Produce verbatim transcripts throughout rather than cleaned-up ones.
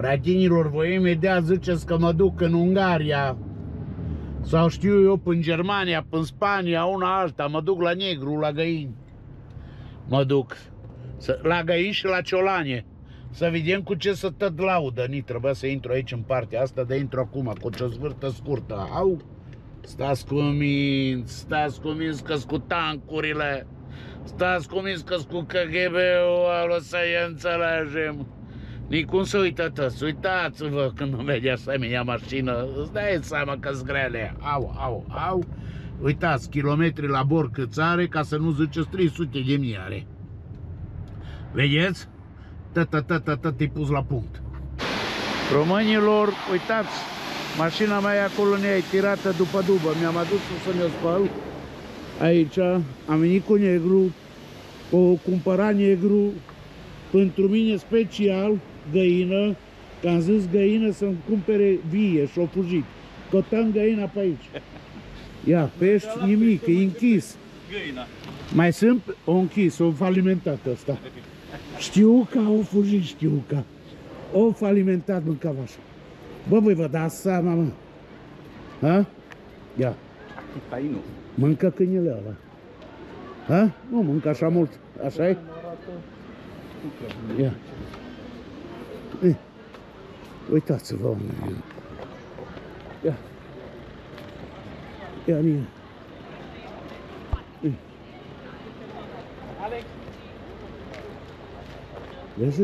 Prietenilor, voi imediat ziceți că mă duc în Ungaria sau știu eu, până în Germania, până în Spania, una alta, mă duc la negru, la găini. Mă duc la găini și la ciolane. Să vedem cu ce să tăt laudă. Ni trebuia să intru aici în partea asta, dar intru acum cu o zvârtă scurtă. Au, stați cuminți, stați cuminți că-s cu tancurile, stați cuminți că-s cu K G B-ul, o să-i înțelegem. Nicum să uită tăți, uitați-vă când îmi vede asemenea mașină, îți dai seama că-s grele. Au, au, au, uitați, kilometri la bor câți are, ca să nu ziceți trei sute de mii are. Vedeți? Tătătătătăt te-ai pus la punct. Românilor, uitați, mașina mea e acolo neatirată după dubă. Mi-am adus să mi-o spăl. Aici am venit cu negru, o cumpăra negru, pentru mine special, găină, că am zis găină să-mi cumpere vie și-o fugit. Cotăm găina pe aici. Ia, pești nimic, e închis. Găina. Mai sunt o închis, o falimentată asta. Știu că au fugit, știu că au falimentat mâncavașul. Bă, voi vă dați seama, mă. Ha? Ia. Mâncă câinele ăla. Ha? Nu mâncă așa mult. Așa-i? Ia. Uitați-vă, oameni. Ia. Ia, mine. Vezi?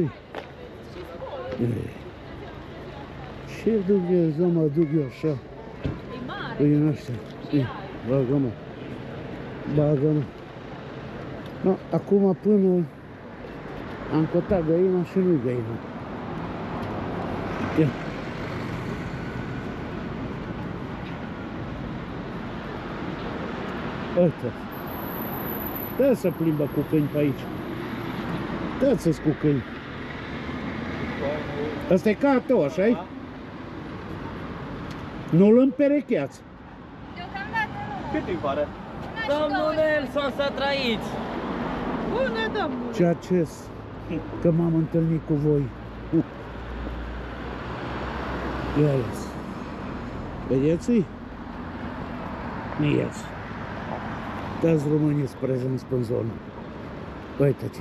Ce Dumnezeu mă duc eu așa? E mare. Bagă-mă. Bagă-mă. No, acum până am cotat găina și nu-i găina. Ia. Uite. Dă să plimbă cu câini pe aici. Dă-ți-ți cu câini. Ăsta e ca a tău, așa-i? Nu-l împerecheați. Deocamdată nu. Cât îi pare? Domnul Nelson, să trăiți! Bună, domnule! Ce acest, că m-am întâlnit cu voi. Ia-i-ți. Vedeți-i? Ia-i-ți. Dați româniți prezenți pe zonă. Uite-te.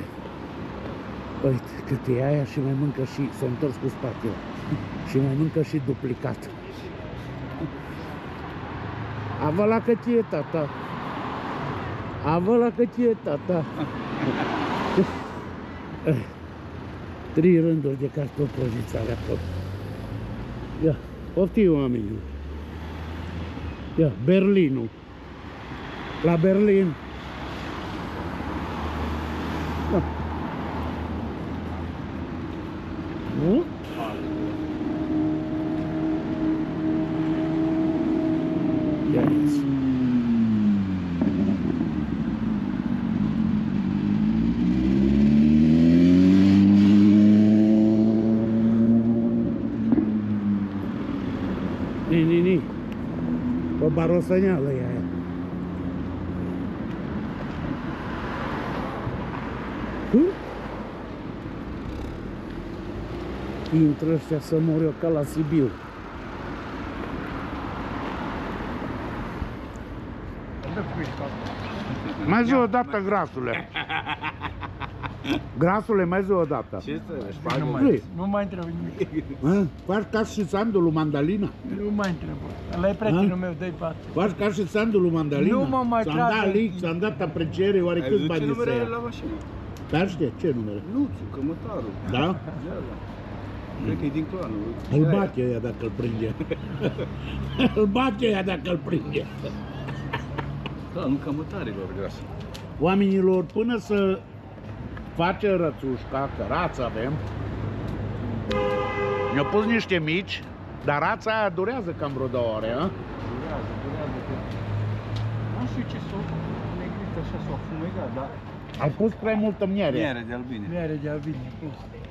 Uite, cât e aia și mai mâncă și s-a întors cu spatele. Și mai mâncă și duplicat. Avă la cât e, tata. Avă la cât e, tata. Trei rânduri de cartofi prăjiți alea acolo. Ia, poftim oamenii. Ia, Berlinul. La Berlin. Da. Nu? Ia-ți. Ni, ni, ni. O barosăneală e aia. Hă? Intră ăștia să mor eu ca la Sibiu. Mai zi o dată, grasule. Grasule, mai zi o dată. Ce să le nu mai întreb nimic. Faci ca și sandulul mandalina? Nu mai întreb. Ăla e prietenul meu, dă-i patru. Faci ca și sandulul mandalina? Nu mă mai trage. S-am dat lic, s-am dat apreciere, oare câți bani se ia? Perște? Ce numere? Luțu, Cămătaru. Da? Cred că e din clanul. Îl bate ăia dacă-l prinde. Îl bate ăia dacă-l prinde. Da, nu Cămătarilor, grasă. Oamenilor, până să facem rățușca, că rața avem, ne-au pus niște mici, dar rața aia durează cam vreo două ore, a? Durează, durează. Nu știu ce s-o negrită așa, s-o fumegat, dar... Am pus prea multă miere. Miere de albine. Miere de albine.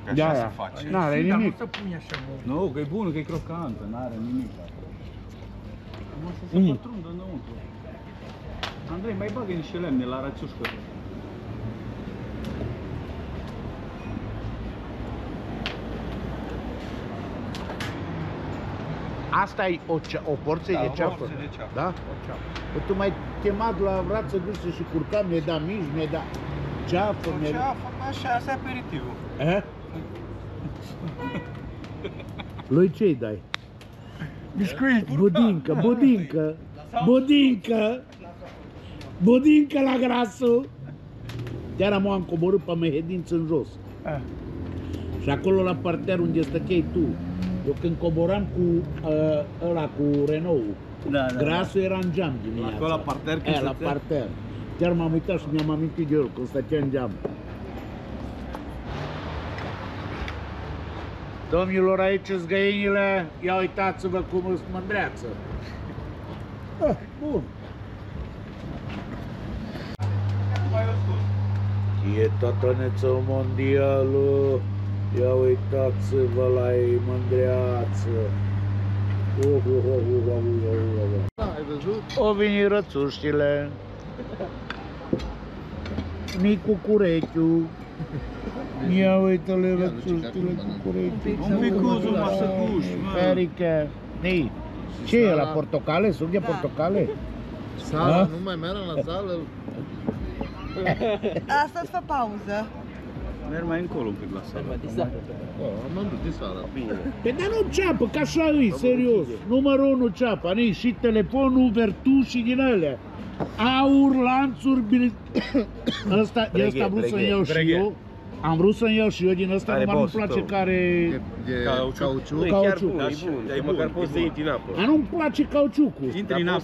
Că așa se face. N-are nimic. Nu, că e bună, că e crocantă, n-are nimic. Am să se pătrundă înăuntru. Andrei, mai bagă niște lemne la rățușcă. Asta e o, cea, o porție da, de ceapă. De ceapă. Da? O ceapă. Tu mai chemat la rață gâsă și curcam, ne da mici, ne da ceapă. O ceapă, așa, asta e aperitivul. Eh? Lui ce-i dai? Biscuit. Budincă, budincă, budincă, budincă la grasul. Chiar am coborât pe Mehedință în jos. Ah. Și acolo la parter unde stăchei tu. Eu când coboram cu uh, ăla, cu Renault-ul, da, da, grasul da. Era în geam dimineața. Acolo la parter? E, la parter. Chiar m-am uitat și mi-am amintit de el, când stătea în geam. Domnilor, aici sunt găinile, ia uitați-vă cum îți mândreață. Ah, bun. E tatanețul mondialul, ia uitați-vă la ei, mândreață. Oh, oh, oh, oh, oh, oh, oh. O vini rățuștile. Micu curechiu. Ia uite-le rățuștile cu curechiu. Un picuțul mă să cuși, mă. Ferică. Ce e la portocale? Suc de portocale? Sala, nu mai merg la sală. Astăzi fă pauză. Merg mai încolo un pic la sală. Am am dus sala. Păi dar nu ceapă, că așa e, serios. Numărul unu ceapă, nici și telefonul, vertușii din alea. Aur, lanțuri, bilet... Ăsta vrut să-mi iau și eu. Am vrut să-mi iau și eu din ăsta, numai nu-mi place care... E cauciuc? Cauciuc. Dar măcar poți să intri în apă. Dar nu-mi place cauciucul. Intri în apă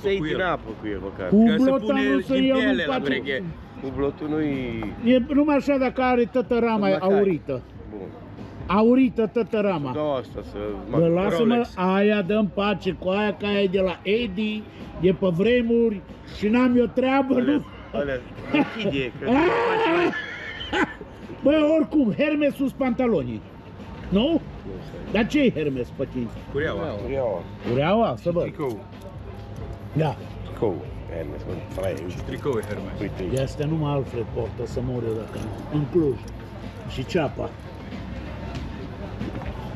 cu el, măcar. Cu blota nu să-mi iau, nu-mi place. Cublotul nu-i... E numai așa dacă are tătărama aurită. Bun. Aurită tătărama. Dau asta să... Bă, lasă-mă, aia dă-mi pace cu aia, că aia e de la Edi, e pe vremuri și n-am eu treabă, alea, nu? Alea, închide, că... Bă, oricum, Hermes sus pantalonii. Nu? Dar ce-i Hermes pe tine? Cureaua. Cureaua. Cureaua? Să văd. Tricou. Da. Tricou. Hermes, mă, fraie, uite. Tricou e Hermes. Uite. De astea numai Alfred portă, să mor eu dacă nu. În Cluj. Și ceapa.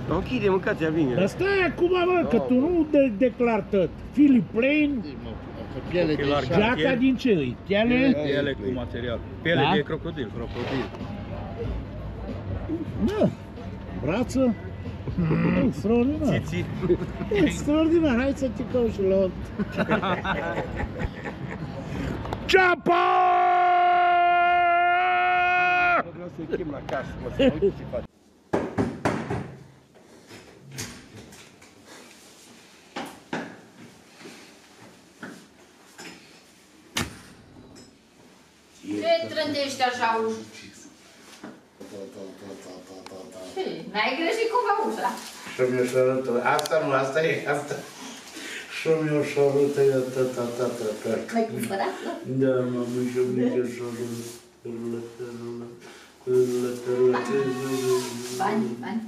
Dar închide, mâncați-a vine. Dar stai acum, mă, că tu nu declar tot. Philip Plain, jaca din ce îi? Piele? Piele cu material. Piele de crocodil. Crocodil. Da. Brață. Extraordinar. Extraordinar. Hai să ticăm și la ceapă! Vreau să-i chem la casă, mă, să mă uite ce faci. Ce trândești așa ușa? N-ai greșit cumva ușa? Și-mi-o șorâtă, asta nu, asta e, asta. Și-mi-o șorâtă, e ta-ta-ta-ta. M-ai cumpărat? Da, m-am mișoblică șorâtă. Bani, bani.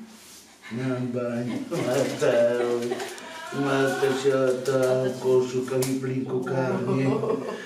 N-am bani, asta e, asta și-a ta, coșul, că-mi plin cu carne.